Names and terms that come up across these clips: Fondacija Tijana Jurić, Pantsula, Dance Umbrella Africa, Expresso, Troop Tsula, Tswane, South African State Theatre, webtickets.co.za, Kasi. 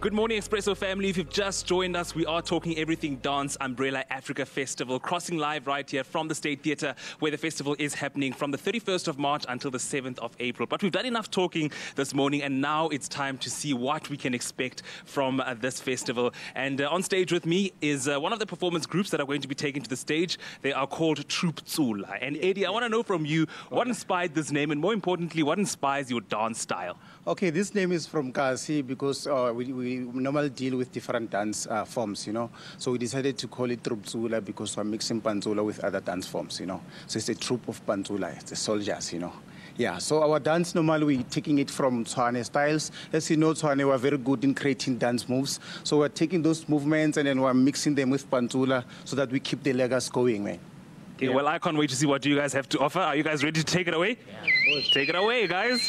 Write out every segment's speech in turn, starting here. Good morning, Expresso family. If you've just joined us, we are talking everything Dance Umbrella Africa Festival, crossing live right here from the State Theatre, where the festival is happening from the 31st of March until the 7th of April. But we've done enough talking this morning, and now it's time to see what we can expect from this festival. And on stage with me is one of the performance groups that are going to be taken to the stage. They are called Troop Tsula. And Eddie, I want to know from you, what inspired this name, and more importantly, what inspires your dance style? Okay, this name is from Kasi because we normally deal with different dance forms, you know. So we decided to call it Troop Tsula because we're mixing Pantsula with other dance forms, you know. So it's a troop of Pantsula, it's the soldiers, you know. Yeah, so our dance, normally we're taking it from Tswane styles. As you know, Tswane were very good in creating dance moves. So we're taking those movements and then we're mixing them with Pantsula so that we keep the legacy going, man. Okay, yeah. Well, I can't wait to see what you guys have to offer. Are you guys ready to take it away? Yeah, of course. Take it away, guys.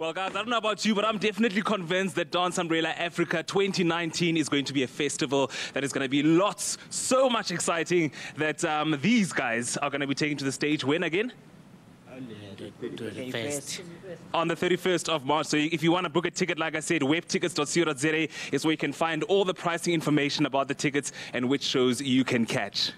Well, guys, I don't know about you, but I'm definitely convinced that Dance Umbrella Africa 2019 is going to be a festival that is going to be lots, so much exciting, that these guys are going to be taken to the stage when again? On the 31st of March. So if you want to book a ticket, like I said, webtickets.co.za is where you can find all the pricing information about the tickets and which shows you can catch.